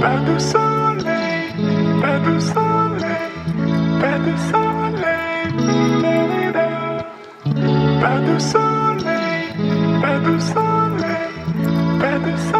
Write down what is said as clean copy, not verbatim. Pas de soleil, pas de soleil, pas de soleil.